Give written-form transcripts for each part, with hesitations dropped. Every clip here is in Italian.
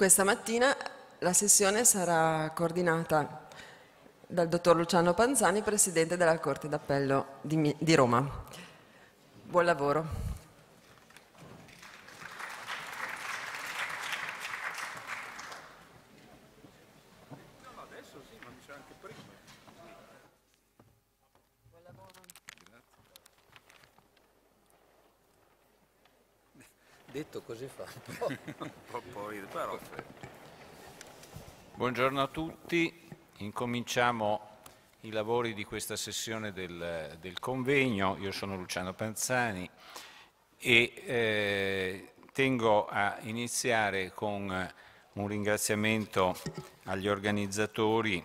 Questa mattina la sessione sarà coordinata dal dottor Luciano Panzani, presidente della Corte d'Appello di Roma. Buon lavoro. Detto così fa. Buongiorno a tutti, incominciamo i lavori di questa sessione del convegno. Io sono Luciano Panzani e tengo a iniziare con un ringraziamento agli organizzatori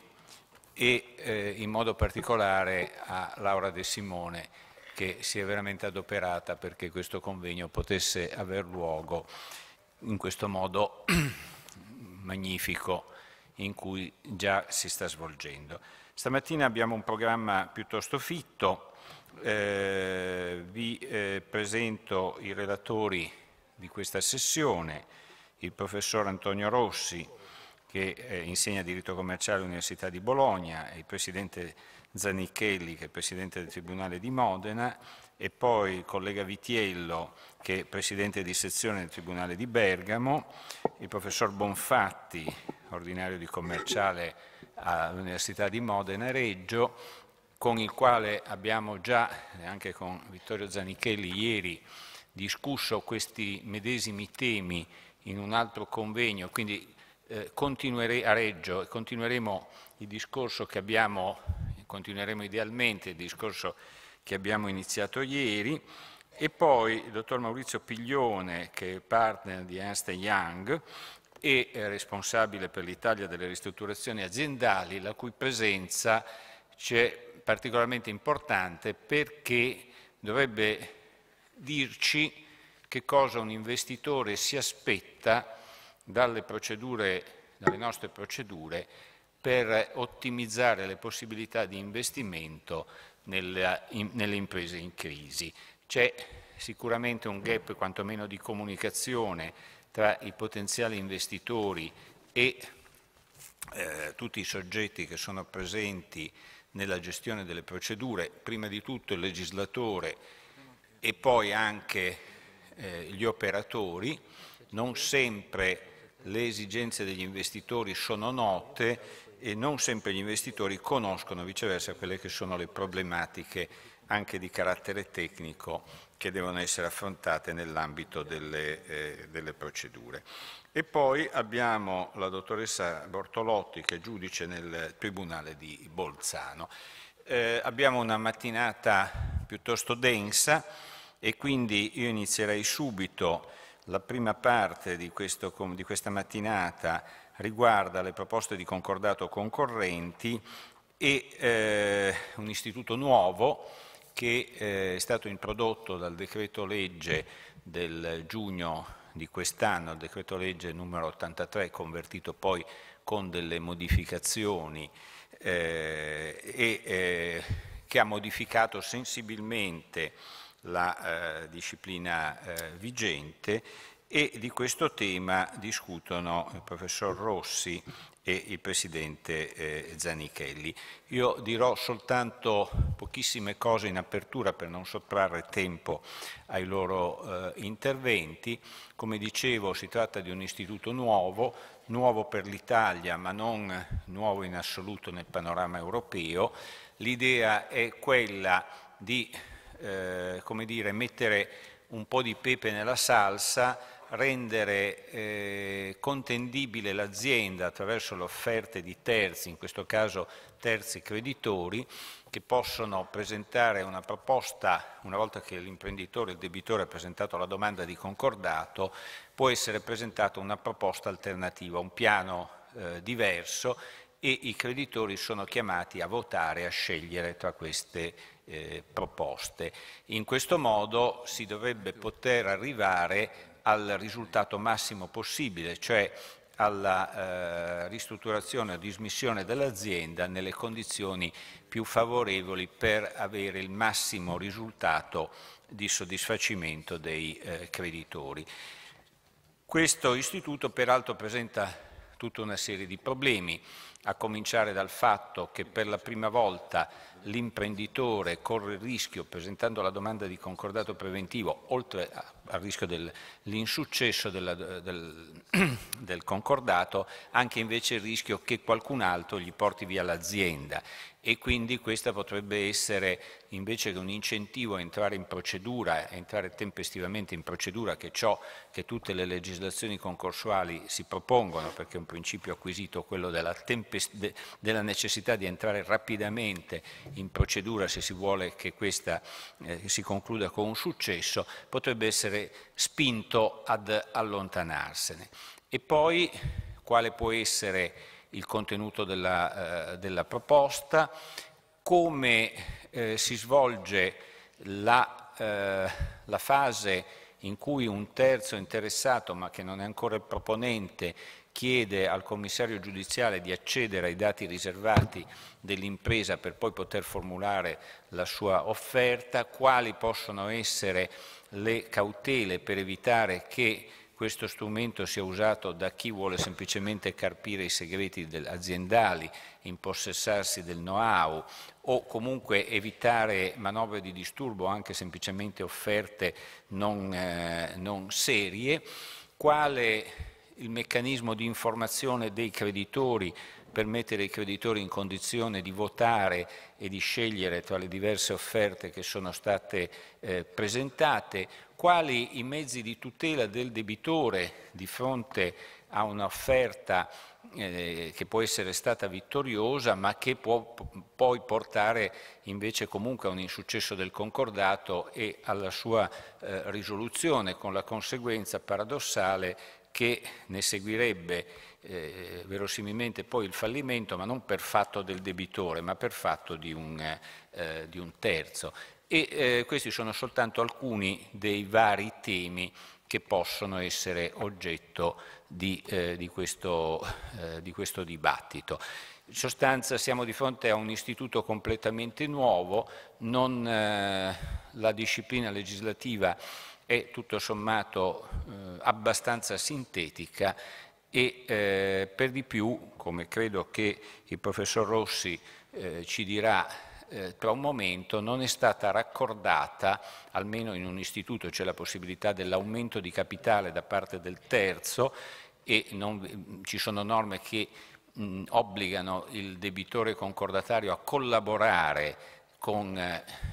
e in modo particolare a Laura De Simone, che si è veramente adoperata perché questo convegno potesse aver luogo in questo modo magnifico in cui già si sta svolgendo. Stamattina abbiamo un programma piuttosto fitto, vi presento i relatori di questa sessione, il professor Antonio Rossi, che insegna diritto commerciale all'Università di Bologna, e il presidente Zanichelli, che è Presidente del Tribunale di Modena, e poi il collega Vitiello, che è Presidente di sezione del Tribunale di Bergamo, il professor Bonfatti, ordinario di commerciale all'Università di Modena e Reggio, con il quale abbiamo già, anche con Vittorio Zanichelli, ieri discusso questi medesimi temi in un altro convegno, quindi continuerei a Reggio e continueremo idealmente il discorso che abbiamo iniziato ieri. E poi il dottor Maurizio Piglione, che è partner di Ernst Young e responsabile per l'Italia delle ristrutturazioni aziendali, la cui presenza ci è particolarmente importante perché dovrebbe dirci che cosa un investitore si aspetta dalle nostre procedure per ottimizzare le possibilità di investimento nelle imprese in crisi. C'è sicuramente un gap, quantomeno di comunicazione, tra i potenziali investitori e tutti i soggetti che sono presenti nella gestione delle procedure, prima di tutto il legislatore e poi anche gli operatori. Non sempre le esigenze degli investitori sono note e non sempre gli investitori conoscono viceversa quelle che sono le problematiche anche di carattere tecnico che devono essere affrontate nell'ambito delle procedure. E poi abbiamo la dottoressa Bortolotti, che è giudice nel Tribunale di Bolzano. Abbiamo una mattinata piuttosto densa e quindi io inizierei subito. La prima parte di questa mattinata riguarda le proposte di concordato concorrenti e un istituto nuovo che è stato introdotto dal decreto legge del giugno di quest'anno, il decreto legge numero 83, convertito poi con delle modificazioni che ha modificato sensibilmente la disciplina vigente, e di questo tema discutono il professor Rossi e il presidente Zanichelli. Io dirò soltanto pochissime cose in apertura per non sottrarre tempo ai loro interventi. Come dicevo, si tratta di un istituto nuovo per l'Italia, ma non nuovo in assoluto nel panorama europeo. L'idea è quella di come dire, mettere un po' di pepe nella salsa, rendere contendibile l'azienda attraverso le offerte di terzi, in questo caso terzi creditori, che possono presentare una proposta. Una volta che l'imprenditore, il debitore, ha presentato la domanda di concordato, può essere presentata una proposta alternativa, un piano diverso, e i creditori sono chiamati a votare, a scegliere tra queste proposte. In questo modo si dovrebbe poter arrivare al risultato massimo possibile, cioè alla ristrutturazione o dismissione dell'azienda nelle condizioni più favorevoli per avere il massimo risultato di soddisfacimento dei creditori. Questo istituto peraltro presenta tutta una serie di problemi, a cominciare dal fatto che per la prima volta l'imprenditore corre il rischio, presentando la domanda di concordato preventivo, oltre al rischio dell'insuccesso del concordato, anche invece il rischio che qualcun altro gli porti via l'azienda. E quindi questa potrebbe essere, invece che un incentivo a entrare in procedura, a entrare tempestivamente in procedura, che è ciò che tutte le legislazioni concorsuali si propongono, perché è un principio acquisito, quello della necessità di entrare rapidamente in procedura se si vuole che questa si concluda con un successo, potrebbe essere spinto ad allontanarsene. E poi quale può essere il contenuto della proposta, come si svolge la fase in cui un terzo interessato, ma che non è ancora il proponente, chiede al commissario giudiziale di accedere ai dati riservati dell'impresa per poi poter formulare la sua offerta, quali possono essere le cautele per evitare che questo strumento sia usato da chi vuole semplicemente carpire i segreti aziendali, impossessarsi del know-how o comunque evitare manovre di disturbo, anche semplicemente offerte non serie, quale il meccanismo di informazione dei creditori per mettere i creditori in condizione di votare e di scegliere tra le diverse offerte che sono state presentate, quali i mezzi di tutela del debitore di fronte a un'offerta che può essere stata vittoriosa ma che può poi portare invece comunque a un insuccesso del concordato e alla sua risoluzione, con la conseguenza paradossale che ne seguirebbe verosimilmente poi il fallimento, ma non per fatto del debitore, ma per fatto di un terzo. Questi sono soltanto alcuni dei vari temi che possono essere oggetto di questo dibattito. In sostanza siamo di fronte a un istituto completamente nuovo, la disciplina legislativa è tutto sommato abbastanza sintetica e per di più, come credo che il professor Rossi ci dirà tra un momento, non è stata raccordata, almeno in un istituto c'è la possibilità dell'aumento di capitale da parte del terzo e ci sono norme che obbligano il debitore concordatario a collaborare con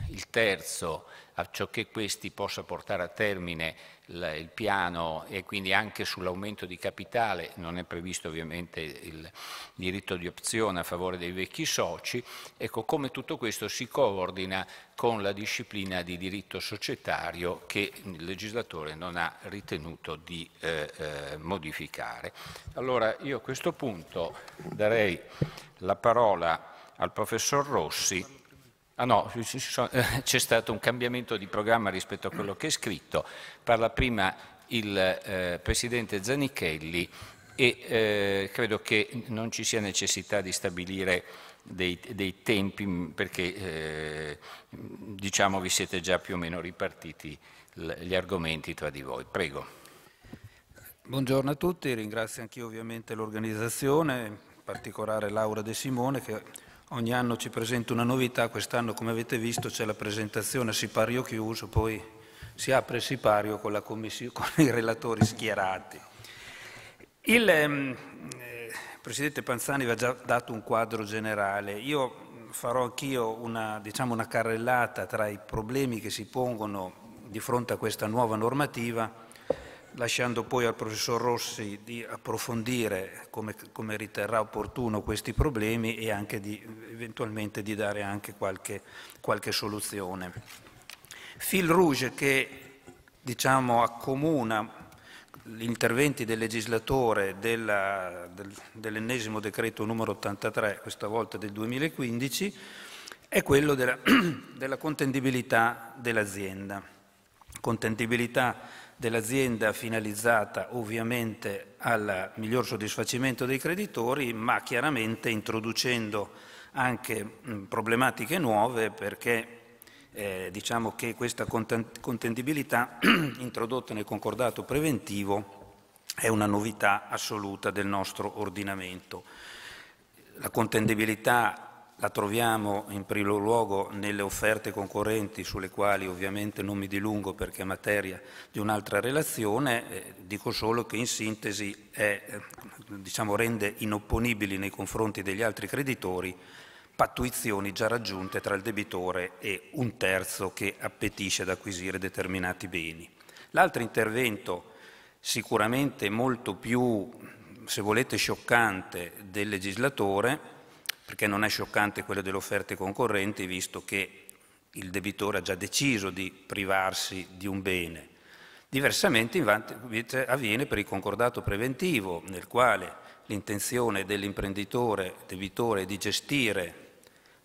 il terzo affinché questi possa portare a termine il piano, e quindi anche sull'aumento di capitale non è previsto ovviamente il diritto di opzione a favore dei vecchi soci. Ecco, come tutto questo si coordina con la disciplina di diritto societario che il legislatore non ha ritenuto di modificare. Allora io a questo punto darei la parola al professor Rossi. Ah no, c'è stato un cambiamento di programma rispetto a quello che è scritto. Parla prima il Presidente Zanichelli e credo che non ci sia necessità di stabilire dei tempi, perché diciamo vi siete già più o meno ripartiti gli argomenti tra di voi. Prego. Buongiorno a tutti, ringrazio anch'io ovviamente l'organizzazione, in particolare Laura De Simone, che ogni anno ci presenta una novità. Quest'anno, come avete visto, c'è la presentazione a sipario chiuso, poi si apre il sipario con i relatori schierati. Il Presidente Panzani aveva già dato un quadro generale. Io farò anch'io una carrellata tra i problemi che si pongono di fronte a questa nuova normativa, lasciando poi al professor Rossi di approfondire come riterrà opportuno questi problemi e anche eventualmente di dare anche qualche soluzione. Fil rouge che accomuna gli interventi del legislatore dell'ennesimo decreto numero 83, questa volta del 2015, è quello della contendibilità dell'azienda. Contendibilità dell'azienda finalizzata ovviamente al miglior soddisfacimento dei creditori, ma chiaramente introducendo anche problematiche nuove, perché diciamo che questa contendibilità introdotta nel concordato preventivo è una novità assoluta del nostro ordinamento. La contendibilità la troviamo in primo luogo nelle offerte concorrenti, sulle quali ovviamente non mi dilungo perché è materia di un'altra relazione, dico solo che in sintesi è, diciamo, rende inopponibili nei confronti degli altri creditori pattuizioni già raggiunte tra il debitore e un terzo che appetisce ad acquisire determinati beni. L'altro intervento, sicuramente molto più, se volete, scioccante del legislatore, perché non è scioccante quello delle offerte concorrenti, visto che il debitore ha già deciso di privarsi di un bene. Diversamente invece avviene per il concordato preventivo, nel quale l'intenzione dell'imprenditore debitore di gestire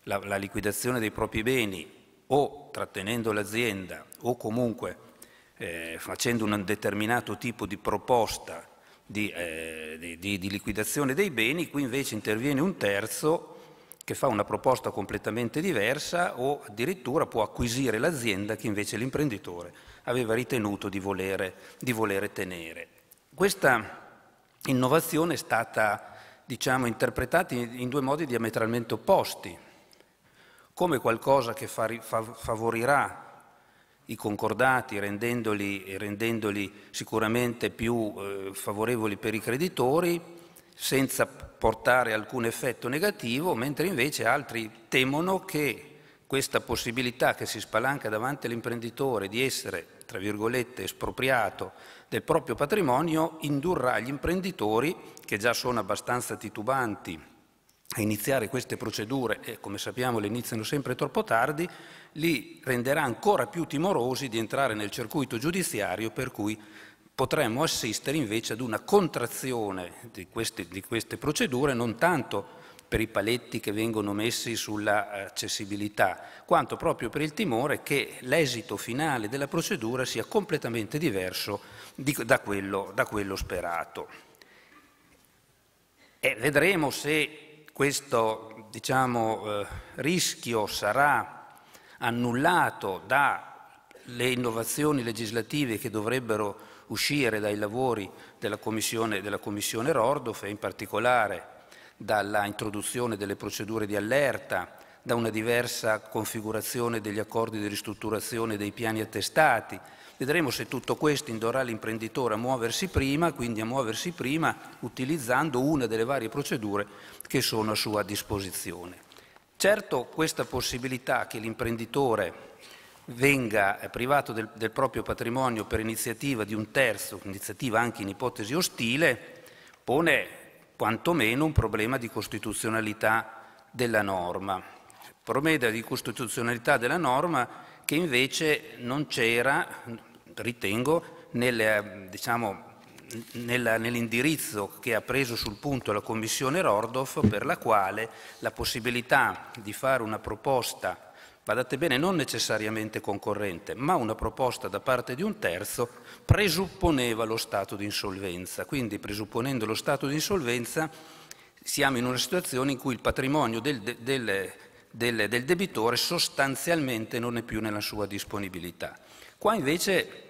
la liquidazione dei propri beni, o trattenendo l'azienda o comunque facendo un determinato tipo di proposta di liquidazione dei beni. Qui invece interviene un terzo che fa una proposta completamente diversa, o addirittura può acquisire l'azienda che invece l'imprenditore aveva ritenuto di volere tenere. Questa innovazione è stata, diciamo, interpretata in due modi diametralmente opposti, come qualcosa che favorirà i concordati, rendendoli sicuramente più favorevoli per i creditori, senza portare alcun effetto negativo, mentre invece altri temono che questa possibilità che si spalanca davanti all'imprenditore di essere, tra virgolette, espropriato del proprio patrimonio, indurrà gli imprenditori, che già sono abbastanza titubanti a iniziare queste procedure e, come sappiamo, le iniziano sempre troppo tardi, li renderà ancora più timorosi di entrare nel circuito giudiziario, per cui potremmo assistere invece ad una contrazione di queste procedure, non tanto per i paletti che vengono messi sull'accessibilità, quanto proprio per il timore che l'esito finale della procedura sia completamente diverso da quello sperato. E vedremo se questo, diciamo, rischio sarà annullato dalle innovazioni legislative che dovrebbero uscire dai lavori della Commissione Rordorf, e in particolare dalla introduzione delle procedure di allerta, da una diversa configurazione degli accordi di ristrutturazione dei piani attestati. Vedremo se tutto questo indurrà l'imprenditore a muoversi prima, utilizzando una delle varie procedure che sono a sua disposizione. Certo, questa possibilità che l'imprenditore venga privato del proprio patrimonio per iniziativa di un terzo, iniziativa anche in ipotesi ostile, pone quantomeno un problema di costituzionalità della norma. Problema di costituzionalità della norma che invece non c'era, ritengo, nell'indirizzo che ha preso sul punto la Commissione Rordorf, per la quale la possibilità di fare una proposta, badate bene, non necessariamente concorrente, ma una proposta da parte di un terzo, presupponeva lo stato di insolvenza. Quindi, presupponendo lo stato di insolvenza, siamo in una situazione in cui il patrimonio del debitore sostanzialmente non è più nella sua disponibilità. Qua invece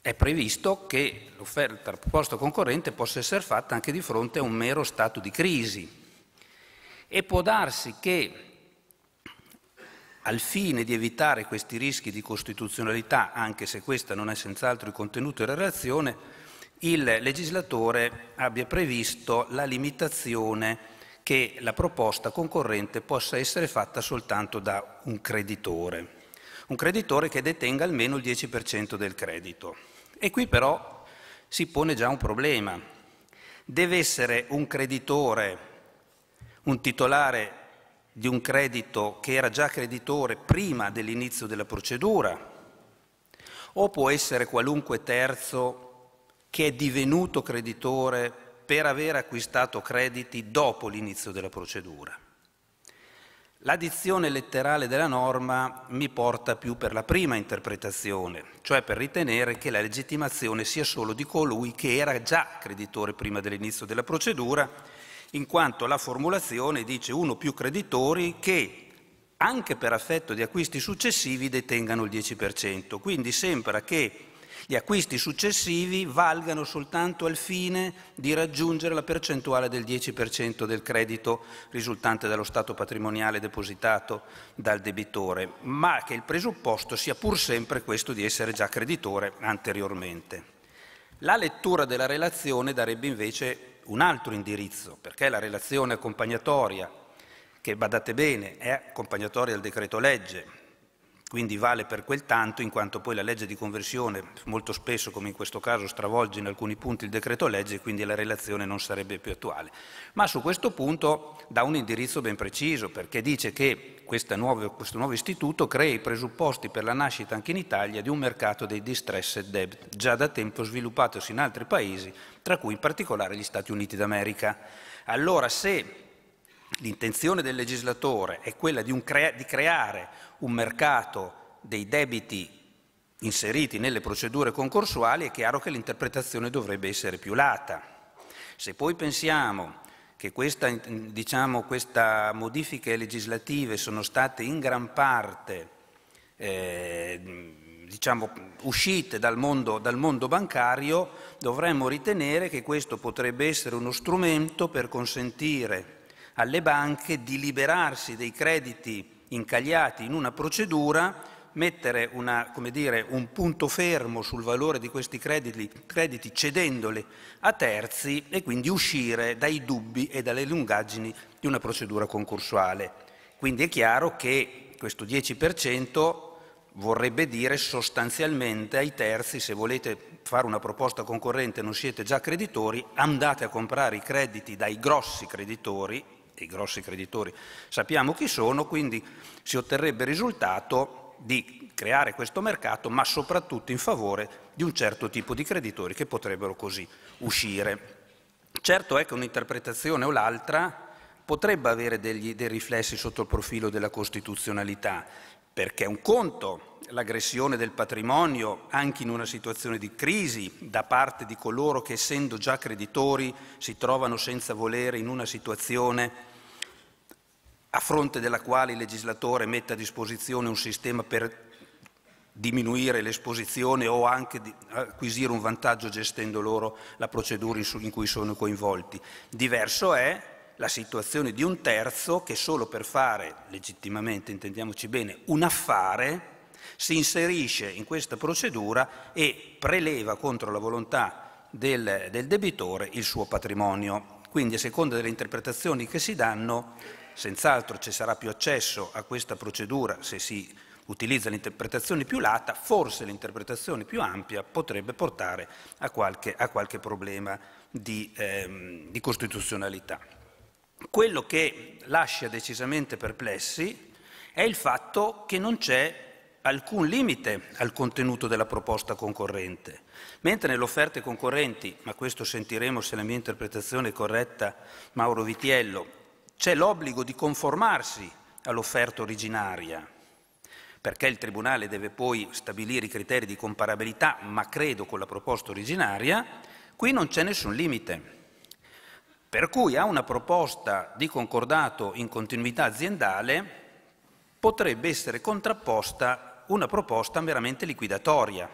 è previsto che l'offerta, la proposta concorrente, possa essere fatta anche di fronte a un mero stato di crisi, e può darsi che, al fine di evitare questi rischi di costituzionalità, anche se questa non è senz'altro il contenuto della relazione, il legislatore abbia previsto la limitazione che la proposta concorrente possa essere fatta soltanto da un creditore che detenga almeno il 10% del credito. E qui però si pone già un problema. Deve essere un creditore, un titolare di un credito che era già creditore prima dell'inizio della procedura, o può essere qualunque terzo che è divenuto creditore per aver acquistato crediti dopo l'inizio della procedura? L'addizione letterale della norma mi porta più per la prima interpretazione, cioè per ritenere che la legittimazione sia solo di colui che era già creditore prima dell'inizio della procedura, in quanto la formulazione dice uno o più creditori che, anche per effetto di acquisti successivi, detengano il 10%. Quindi sembra che gli acquisti successivi valgano soltanto al fine di raggiungere la percentuale del 10% del credito risultante dallo stato patrimoniale depositato dal debitore, ma che il presupposto sia pur sempre questo di essere già creditore anteriormente. La lettura della relazione darebbe invece un altro indirizzo, perché la relazione accompagnatoria, che badate bene è accompagnatoria del decreto legge, quindi vale per quel tanto, in quanto poi la legge di conversione molto spesso, come in questo caso, stravolge in alcuni punti il decreto legge, quindi la relazione non sarebbe più attuale. Ma su questo punto dà un indirizzo ben preciso, perché dice che questo nuovo istituto crea i presupposti per la nascita anche in Italia di un mercato dei distressed debt, già da tempo sviluppatosi in altri paesi, tra cui in particolare gli Stati Uniti d'America. Allora, se l'intenzione del legislatore è quella di creare un mercato dei debiti inseriti nelle procedure concorsuali, è chiaro che l'interpretazione dovrebbe essere più lata. Se poi pensiamo che queste modifiche legislative sono state in gran parte uscite dal mondo bancario, dovremmo ritenere che questo potrebbe essere uno strumento per consentire alle banche di liberarsi dei crediti incagliati in una procedura, mettere un punto fermo sul valore di questi crediti cedendoli a terzi e quindi uscire dai dubbi e dalle lungaggini di una procedura concorsuale. Quindi è chiaro che questo 10% vorrebbe dire sostanzialmente ai terzi: se volete fare una proposta concorrente e non siete già creditori, andate a comprare i crediti dai grossi creditori. I grossi creditori sappiamo chi sono, quindi si otterrebbe il risultato di creare questo mercato, ma soprattutto in favore di un certo tipo di creditori che potrebbero così uscire. Certo è che un'interpretazione o l'altra potrebbe avere dei riflessi sotto il profilo della costituzionalità, perché un conto l'aggressione del patrimonio anche in una situazione di crisi da parte di coloro che, essendo già creditori, si trovano senza volere in una situazione a fronte della quale il legislatore mette a disposizione un sistema per diminuire l'esposizione o anche di acquisire un vantaggio gestendo loro la procedura in cui sono coinvolti. Diverso è la situazione di un terzo che, solo per fare legittimamente, intendiamoci bene, un affare, si inserisce in questa procedura e preleva contro la volontà del debitore il suo patrimonio. Quindi, a seconda delle interpretazioni che si danno, senz'altro ci sarà più accesso a questa procedura se si utilizza l'interpretazione più lata, forse l'interpretazione più ampia potrebbe portare a qualche problema di costituzionalità. Quello che lascia decisamente perplessi è il fatto che non c'è alcun limite al contenuto della proposta concorrente, mentre nelle offerte concorrenti, ma questo sentiremo se la mia interpretazione è corretta, Mauro Vitiello, c'è l'obbligo di conformarsi all'offerta originaria, perché il Tribunale deve poi stabilire i criteri di comparabilità, ma credo con la proposta originaria. Qui non c'è nessun limite, per cui a una proposta di concordato in continuità aziendale potrebbe essere contrapposta una proposta meramente liquidatoria.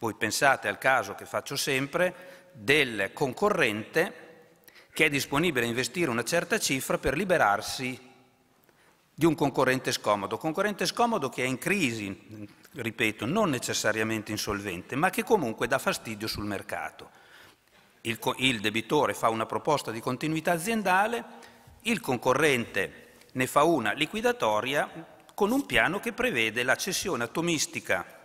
Voi pensate al caso che faccio sempre del concorrente che è disponibile a investire una certa cifra per liberarsi di un concorrente scomodo che è in crisi, ripeto, non necessariamente insolvente, ma che comunque dà fastidio sul mercato. Il debitore fa una proposta di continuità aziendale, il concorrente ne fa una liquidatoria, con un piano che prevede la cessione atomistica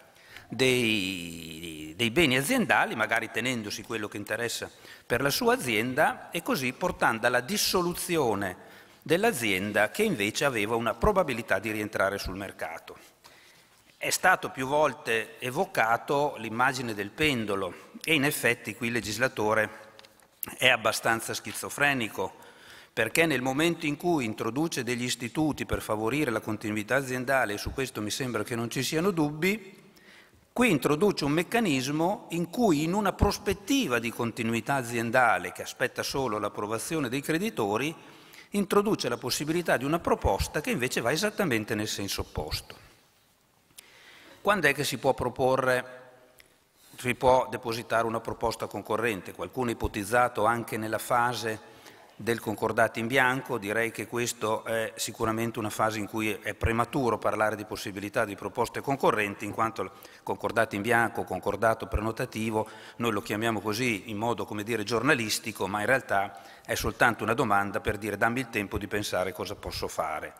dei beni aziendali, magari tenendosi quello che interessa per la sua azienda, e così portando alla dissoluzione dell'azienda che invece aveva una probabilità di rientrare sul mercato. È stato più volte evocato l'immagine del pendolo e in effetti qui il legislatore è abbastanza schizofrenico, perché nel momento in cui introduce degli istituti per favorire la continuità aziendale, e su questo mi sembra che non ci siano dubbi, qui introduce un meccanismo in cui, in una prospettiva di continuità aziendale che aspetta solo l'approvazione dei creditori, introduce la possibilità di una proposta che invece va esattamente nel senso opposto. Quando è che si può proporre si può depositare una proposta concorrente. Qualcuno ha ipotizzato anche nella fase del concordato in bianco. Direi che questa è sicuramente una fase in cui è prematuro parlare di possibilità di proposte concorrenti, in quanto il concordato in bianco, concordato prenotativo, noi lo chiamiamo così in modo, come dire, giornalistico, ma in realtà è soltanto una domanda per dire dammi il tempo di pensare cosa posso fare,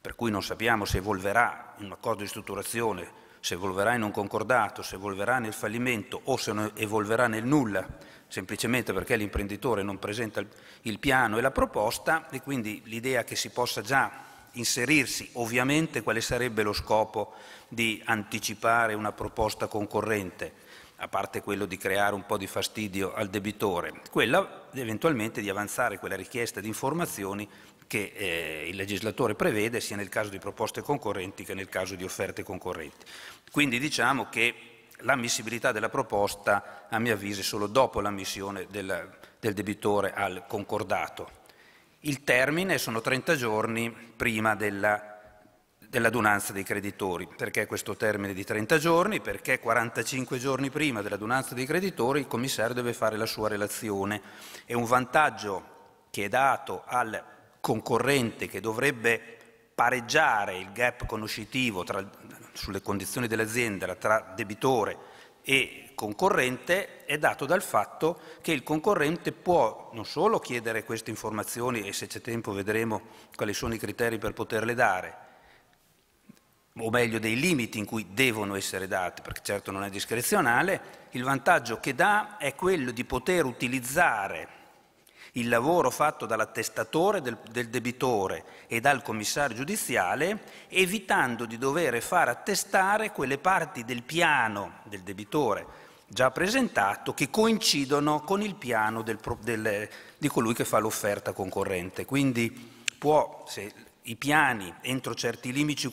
per cui non sappiamo se evolverà in un accordo di strutturazione, se evolverà in un concordato, se evolverà nel fallimento o se non evolverà nel nulla, semplicemente perché l'imprenditore non presenta il piano e la proposta. E quindi l'idea che si possa già inserirsi, ovviamente quale sarebbe lo scopo di anticipare una proposta concorrente, a parte quello di creare un po' di fastidio al debitore, quella eventualmente di avanzare quella richiesta di informazioni che il legislatore prevede sia nel caso di proposte concorrenti che nel caso di offerte concorrenti. Quindi diciamo che l'ammissibilità della proposta, a mio avviso, è solo dopo l'ammissione del debitore al concordato. Il termine sono 30 giorni prima dell'adunanza dei creditori. Perché questo termine di 30 giorni? Perché 45 giorni prima dell'adunanza dei creditori il commissario deve fare la sua relazione. È un vantaggio che è dato al concorrente, che dovrebbe pareggiare il gap conoscitivo sulle condizioni dell'azienda tra debitore e concorrente, è dato dal fatto che il concorrente può non solo chiedere queste informazioni, e se c'è tempo vedremo quali sono i criteri per poterle dare, o meglio dei limiti in cui devono essere date, perché certo non è discrezionale. Il vantaggio che dà è quello di poter utilizzare il lavoro fatto dall'attestatore del debitore e dal commissario giudiziale, evitando di dover far attestare quelle parti del piano del debitore già presentato che coincidono con il piano di colui che fa l'offerta concorrente. Quindi può, se i piani entro certi limiti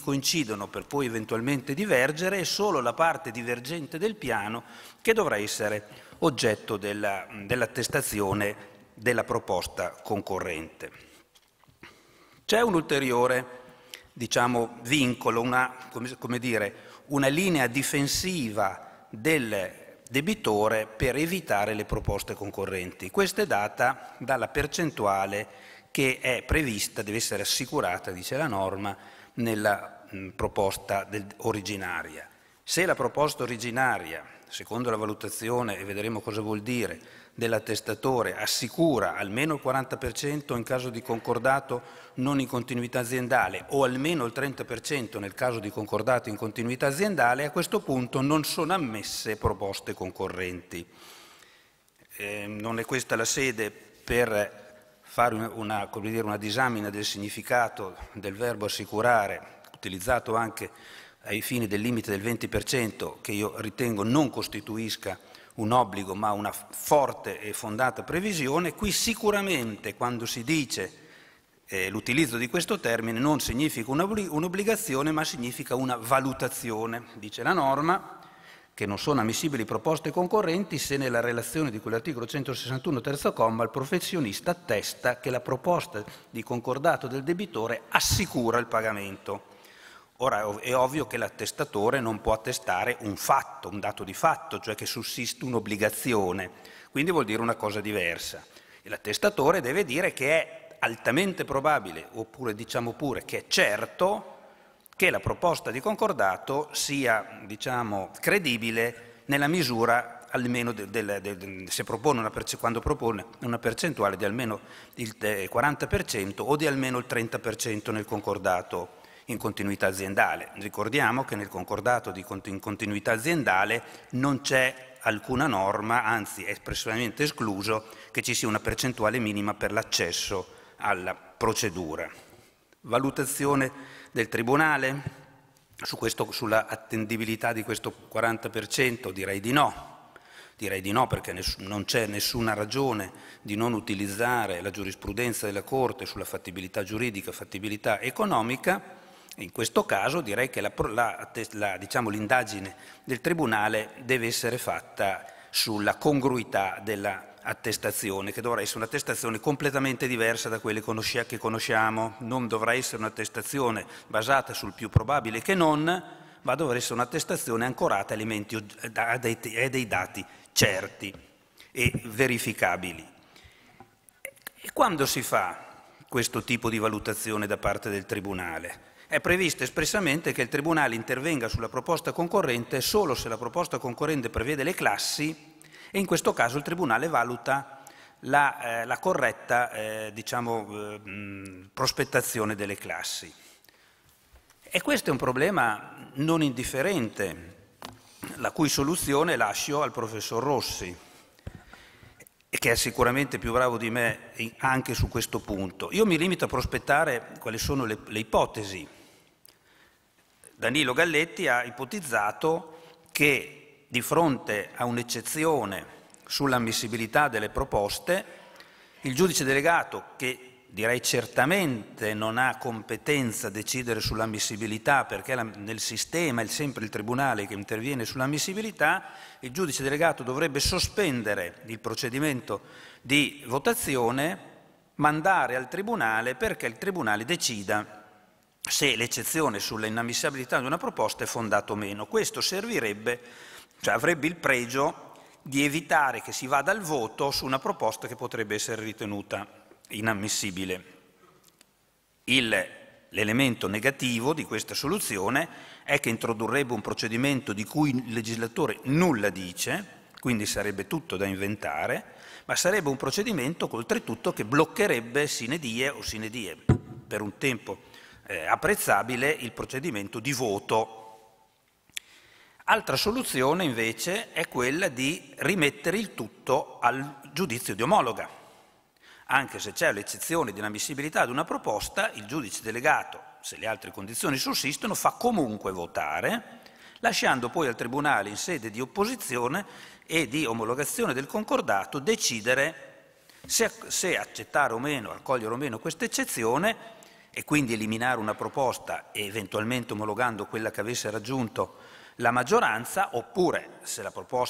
coincidono per poi eventualmente divergere, è solo la parte divergente del piano che dovrà essere oggetto dell'attestazione della proposta concorrente. C'è un ulteriore, diciamo, vincolo, una linea difensiva del debitore per evitare le proposte concorrenti. Questa è data dalla percentuale che è prevista, deve essere assicurata, dice la norma, nella proposta originaria. Se la proposta originaria, secondo la valutazione, e vedremo cosa vuol dire, dell'attestatore assicura almeno il 40% in caso di concordato non in continuità aziendale o almeno il 30% nel caso di concordato in continuità aziendale, a questo punto non sono ammesse proposte concorrenti. Non è questa la sede per fare una disamina del significato del verbo assicurare, utilizzato anche ai fini del limite del 20%, che io ritengo non costituisca un obbligo ma una forte e fondata previsione. Qui sicuramente, quando si dice l'utilizzo di questo termine, non significa un'obbligazione ma significa una valutazione. Dice la norma che non sono ammissibili proposte concorrenti se nella relazione di quell'articolo 161 terzo comma il professionista attesta che la proposta di concordato del debitore assicura il pagamento. Ora, è ovvio che l'attestatore non può attestare un fatto, un dato di fatto, cioè che sussiste un'obbligazione, quindi vuol dire una cosa diversa. L'attestatore deve dire che è altamente probabile, oppure diciamo pure che è certo, che la proposta di concordato sia, diciamo, credibile nella misura almeno quando propone una percentuale di almeno il 40% o di almeno il 30% nel concordato in continuità aziendale. Ricordiamo che nel concordato in continuità aziendale non c'è alcuna norma, anzi è espressamente escluso che ci sia una percentuale minima per l'accesso alla procedura. Valutazione del Tribunale sulla attendibilità di questo 40%? Direi di no, perché non c'è nessuna ragione di non utilizzare la giurisprudenza della Corte sulla fattibilità giuridica, fattibilità economica. In questo caso direi che l'indagine del Tribunale deve essere fatta sulla congruità dell'attestazione, che dovrà essere un'attestazione completamente diversa da quelle che conosciamo. Non dovrà essere un'attestazione basata sul più probabile che non, ma dovrà essere un'attestazione ancorata a dei dati certi e verificabili. E quando si fa questo tipo di valutazione da parte del Tribunale? È previsto espressamente che il Tribunale intervenga sulla proposta concorrente solo se la proposta concorrente prevede le classi, e in questo caso il Tribunale valuta la corretta prospettazione delle classi. E questo è un problema non indifferente, la cui soluzione lascio al professor Rossi, che è sicuramente più bravo di me anche su questo punto. Io mi limito a prospettare quali sono le ipotesi. Danilo Galletti ha ipotizzato che di fronte a un'eccezione sull'ammissibilità delle proposte, il giudice delegato, che direi certamente non ha competenza a decidere sull'ammissibilità, perché nel sistema è sempre il Tribunale che interviene sull'ammissibilità, il giudice delegato dovrebbe sospendere il procedimento di votazione, mandare al Tribunale perché il Tribunale decida se l'eccezione sulla inammissibilità di una proposta è fondata o meno. Questo servirebbe, cioè avrebbe il pregio di evitare che si vada al voto su una proposta che potrebbe essere ritenuta inammissibile. L'elemento negativo di questa soluzione è che introdurrebbe un procedimento di cui il legislatore nulla dice, quindi sarebbe tutto da inventare, ma sarebbe un procedimento oltretutto che bloccherebbe sine die o sine die per un tempo apprezzabile il procedimento di voto. Altra soluzione invece è quella di rimettere il tutto al giudizio di omologa. Anche se c'è l'eccezione di inammissibilità di una proposta, il giudice delegato, se le altre condizioni sussistono, fa comunque votare, lasciando poi al Tribunale in sede di opposizione e di omologazione del concordato decidere se accettare o meno, accogliere o meno questa eccezione, e quindi eliminare una proposta e eventualmente omologando quella che avesse raggiunto la maggioranza, oppure se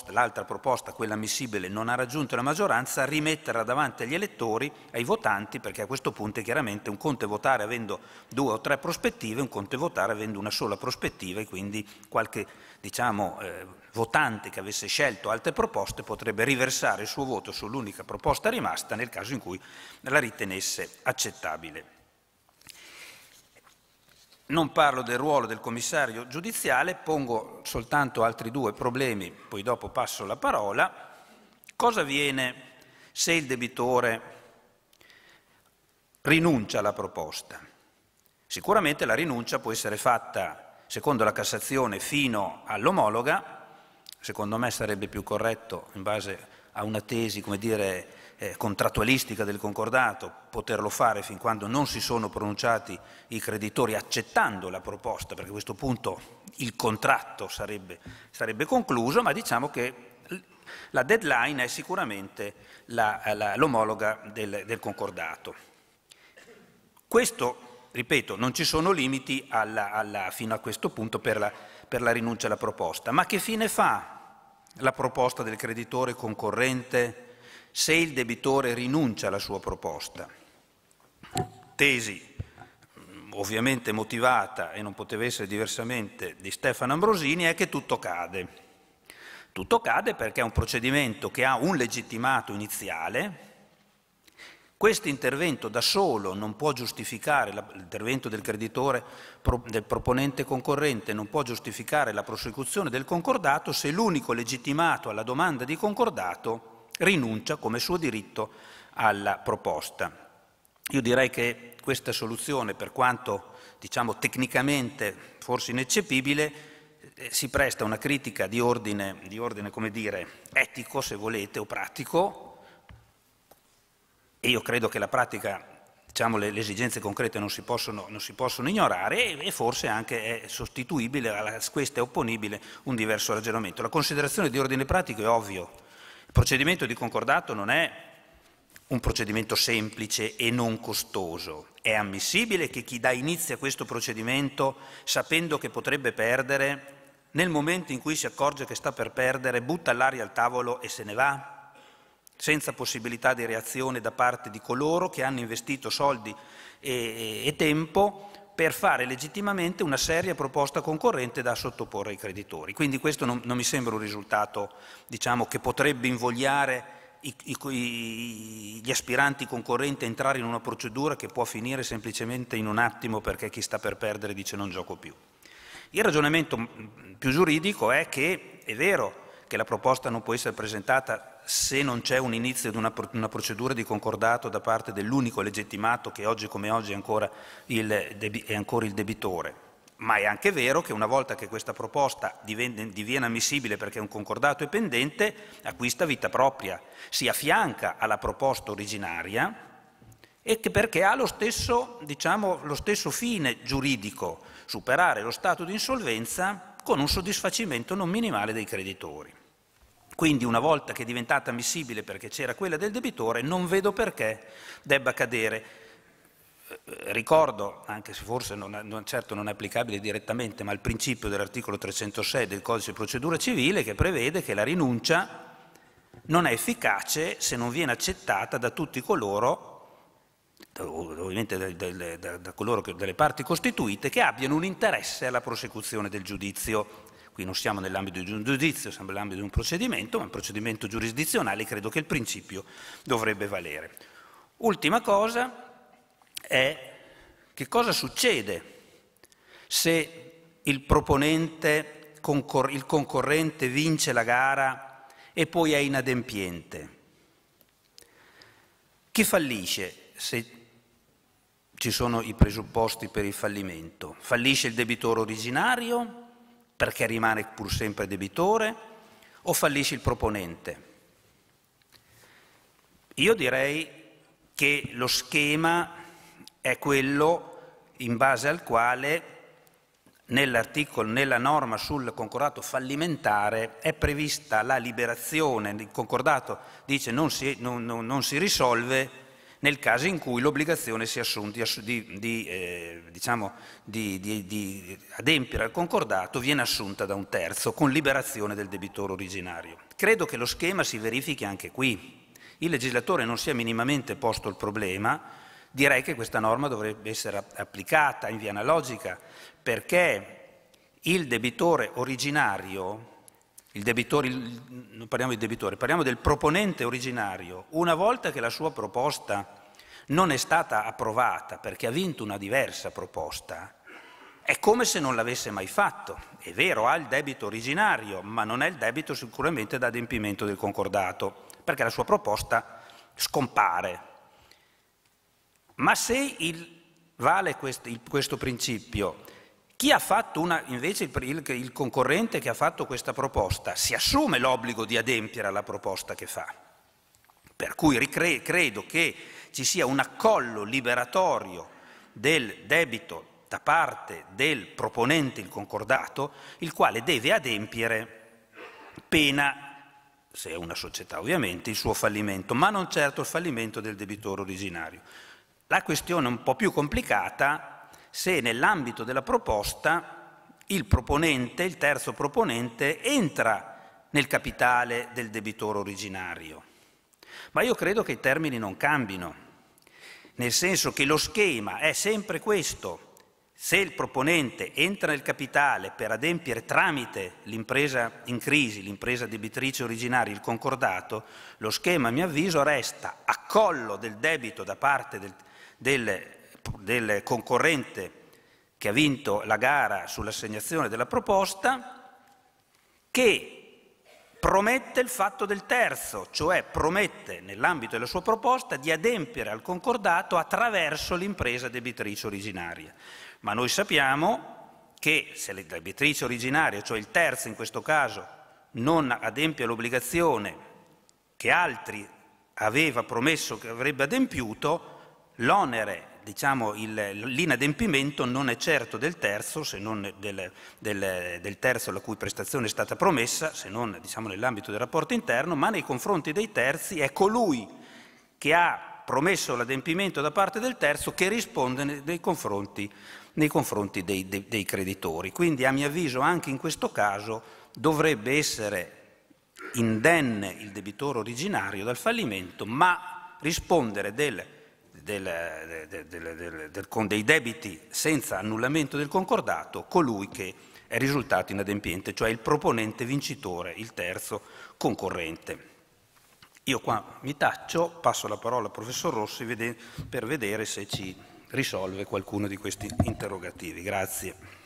l'altra proposta, quella ammissibile, non ha raggiunto la maggioranza, rimetterla davanti agli elettori, ai votanti, perché a questo punto è chiaramente un conto è votare avendo 2 o 3 prospettive, un conto è votare avendo una sola prospettiva, e quindi qualche votante che avesse scelto altre proposte potrebbe riversare il suo voto sull'unica proposta rimasta nel caso in cui la ritenesse accettabile. Non parlo del ruolo del commissario giudiziale, pongo soltanto altri 2 problemi, poi dopo passo la parola. Cosa avviene se il debitore rinuncia alla proposta? Sicuramente la rinuncia può essere fatta, secondo la Cassazione, fino all'omologa. Secondo me sarebbe più corretto, in base a una tesi, come dire, contrattualistica del concordato, poterlo fare fin quando non si sono pronunciati i creditori accettando la proposta, perché a questo punto il contratto sarebbe concluso, ma diciamo che la deadline è sicuramente l'omologa del concordato. Questo, ripeto, non ci sono limiti fino a questo punto per la rinuncia alla proposta, ma che fine fa la proposta del creditore concorrente se il debitore rinuncia alla sua proposta? Tesi ovviamente motivata, e non poteva essere diversamente, di Stefano Ambrosini, è che tutto cade. Tutto cade perché è un procedimento che ha un legittimato iniziale. Questo intervento da solo non può giustificare, l'intervento del creditore, del proponente concorrente, non può giustificare la prosecuzione del concordato se l'unico legittimato alla domanda di concordato rinuncia come suo diritto alla proposta. Io direi che questa soluzione, per quanto tecnicamente forse ineccepibile, si presta a una critica di ordine come dire, etico, se volete, o pratico, e io credo che la pratica, le esigenze concrete non si possono ignorare, e forse anche è sostituibile, a questa è opponibile un diverso ragionamento. La considerazione di ordine pratico è ovvio. Il procedimento di concordato non è un procedimento semplice e non costoso. È ammissibile che chi dà inizio a questo procedimento, sapendo che potrebbe perdere, nel momento in cui si accorge che sta per perdere, butta l'aria al tavolo e se ne va, senza possibilità di reazione da parte di coloro che hanno investito soldi e tempo per fare legittimamente una seria proposta concorrente da sottoporre ai creditori. Quindi questo non mi sembra un risultato, diciamo, che potrebbe invogliare gli aspiranti concorrenti a entrare in una procedura che può finire semplicemente in un attimo perché chi sta per perdere dice non gioco più. Il ragionamento più giuridico è che è vero che la proposta non può essere presentata se non c'è un inizio di una procedura di concordato da parte dell'unico legittimato, che oggi come oggi è ancora il debitore. Ma è anche vero che una volta che questa proposta diviene ammissibile perché un concordato è pendente, acquista vita propria, si affianca alla proposta originaria e che perché ha lo stesso, diciamo, lo stesso fine giuridico, superare lo stato di insolvenza con un soddisfacimento non minimale dei creditori. Quindi una volta che è diventata ammissibile perché c'era quella del debitore, non vedo perché debba cadere. Ricordo, anche se forse certo non è applicabile direttamente, ma il principio dell'articolo 306 del Codice di Procedura Civile, che prevede che la rinuncia non è efficace se non viene accettata da tutti coloro, ovviamente da coloro delle parti costituite, che abbiano un interesse alla prosecuzione del giudizio. Qui non siamo nell'ambito di un giudizio, siamo nell'ambito di un procedimento, ma un procedimento giurisdizionale, credo che il principio dovrebbe valere. Ultima cosa è che cosa succede se il concorrente vince la gara e poi è inadempiente. Chi fallisce se ci sono i presupposti per il fallimento? Fallisce il debitore originario perché rimane pur sempre debitore o fallisce il proponente? Io direi che lo schema è quello in base al quale nella norma sul concordato fallimentare è prevista la liberazione. Il concordato dice non si risolve nel caso in cui l'obbligazione sia assunta di adempiere al concordato viene assunta da un terzo con liberazione del debitore originario. Credo che lo schema si verifichi anche qui. Il legislatore non si è minimamente posto il problema. Direi che questa norma dovrebbe essere applicata in via analogica, perché il debitore originario, non parliamo di debitore, parliamo del proponente originario, una volta che la sua proposta non è stata approvata perché ha vinto una diversa proposta, è come se non l'avesse mai fatto. È vero, ha il debito originario, ma non è il debito sicuramente da adempimento del concordato, perché la sua proposta scompare. Ma se vale questo principio, chi ha fatto invece il concorrente che ha fatto questa proposta si assume l'obbligo di adempiere alla proposta che fa. Per cui credo che ci sia un accollo liberatorio del debito da parte del proponente, il concordato, il quale deve adempiere pena, se è una società ovviamente, il suo fallimento, ma non certo il fallimento del debitore originario. La questione è un po' più complicata se nell'ambito della proposta il proponente, il terzo proponente, entra nel capitale del debitore originario. Ma io credo che i termini non cambino, nel senso che lo schema è sempre questo. Se il proponente entra nel capitale per adempiere tramite l'impresa in crisi, l'impresa debitrice originaria, il concordato, lo schema, a mio avviso, resta accollo del debito da parte del concorrente che ha vinto la gara sull'assegnazione della proposta, che promette il fatto del terzo, cioè promette nell'ambito della sua proposta di adempiere al concordato attraverso l'impresa debitrice originaria. Ma noi sappiamo che se la debitrice originaria, cioè il terzo in questo caso, non adempie all'obbligazione che altri aveva promesso che avrebbe adempiuto, l'onere, diciamo, l'inadempimento non è certo del terzo, se non del terzo la cui prestazione è stata promessa, se non, diciamo, nell'ambito del rapporto interno, ma nei confronti dei terzi è colui che ha promesso l'adempimento da parte del terzo che risponde nei confronti dei creditori. Quindi, a mio avviso, anche in questo caso dovrebbe essere indenne il debitore originario dal fallimento, ma rispondere del dei debiti senza annullamento del concordato colui che è risultato inadempiente, cioè il proponente vincitore, il terzo concorrente. Io qua mi taccio, passo la parola al professor Rossi per vedere se ci risolve qualcuno di questi interrogativi. Grazie.